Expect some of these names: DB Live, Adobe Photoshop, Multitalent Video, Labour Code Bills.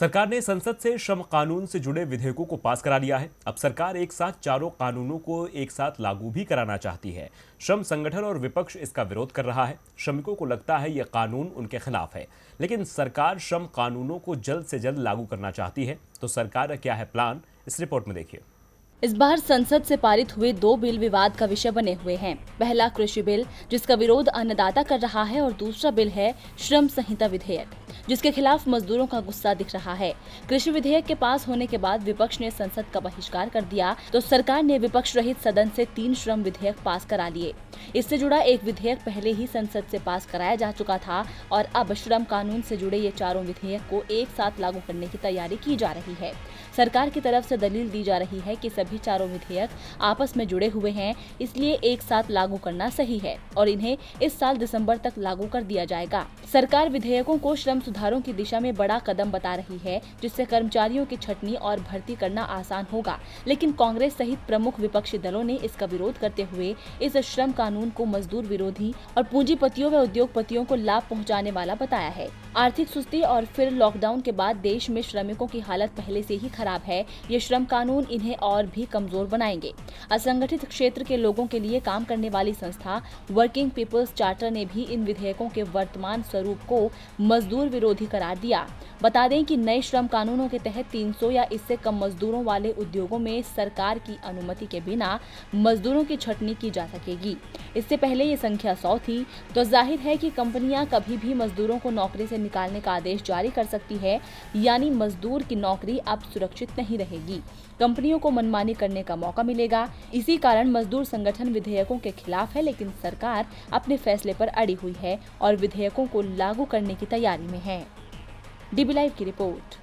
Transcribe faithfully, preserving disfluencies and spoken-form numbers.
सरकार ने संसद से श्रम कानून से जुड़े विधेयकों को पास करा लिया है। अब सरकार एक साथ चारों कानूनों को एक साथ लागू भी कराना चाहती है। श्रम संगठन और विपक्ष इसका विरोध कर रहा है। श्रमिकों को लगता है ये कानून उनके खिलाफ है, लेकिन सरकार श्रम कानूनों को जल्द से जल्द लागू करना चाहती है। तो सरकार का क्या है प्लान, इस रिपोर्ट में देखिए। इस बार संसद से पारित हुए दो बिल विवाद का विषय बने हुए हैं। पहला कृषि बिल, जिसका विरोध अन्नदाता कर रहा है, और दूसरा बिल है श्रम संहिता विधेयक, जिसके खिलाफ मजदूरों का गुस्सा दिख रहा है। कृषि विधेयक के पास होने के बाद विपक्ष ने संसद का बहिष्कार कर दिया, तो सरकार ने विपक्ष रहित सदन से तीन श्रम विधेयक पास करा लिए। इससे जुड़ा एक विधेयक पहले ही संसद से पास कराया जा चुका था, और अब श्रम कानून से जुड़े ये चारों विधेयक को एक साथ लागू करने की तैयारी की जा रही है। सरकार की तरफ से दलील दी जा रही है कि सभी चारों विधेयक आपस में जुड़े हुए हैं, इसलिए एक साथ लागू करना सही है और इन्हें इस साल दिसंबर तक लागू कर दिया जाएगा। सरकार विधेयकों को श्रम सुधारों की दिशा में बड़ा कदम बता रही है, जिससे कर्मचारियों की छटनी और भर्ती करना आसान होगा, लेकिन कांग्रेस सहित प्रमुख विपक्षी दलों ने इसका विरोध करते हुए इस श्रम कानून को मजदूर विरोधी और पूंजीपतियों व उद्योगपतियों को लाभ पहुंचाने वाला बताया है। आर्थिक सुस्ती और फिर लॉकडाउन के बाद देश में श्रमिकों की हालत पहले से ही खराब है। ये श्रम कानून इन्हें और भी कमजोर बनाएंगे। असंगठित क्षेत्र के लोगों के लिए काम करने वाली संस्था वर्किंग पीपल्स चार्टर ने भी इन विधेयकों के वर्तमान स्वरूप को मजदूर विरोधी करार दिया। बता दें कि नए श्रम कानूनों के तहत तीन सौ या इससे कम मजदूरों वाले उद्योगों में सरकार की अनुमति के बिना मजदूरों की छटनी की जा सकेगी। इससे पहले ये संख्या सौ थी। तो जाहिर है कि कंपनियां कभी भी मजदूरों को नौकरी से निकालने का आदेश जारी कर सकती है, यानी मजदूर की नौकरी अब सुरक्षित नहीं रहेगी। कंपनियों को मनमानी करने का मौका मिलेगा। इसी कारण मजदूर संगठन विधेयकों के खिलाफ है, लेकिन सरकार अपने फैसले पर अड़ी हुई है और विधेयकों को लागू करने की तैयारी में है। डीबी लाइव की रिपोर्ट।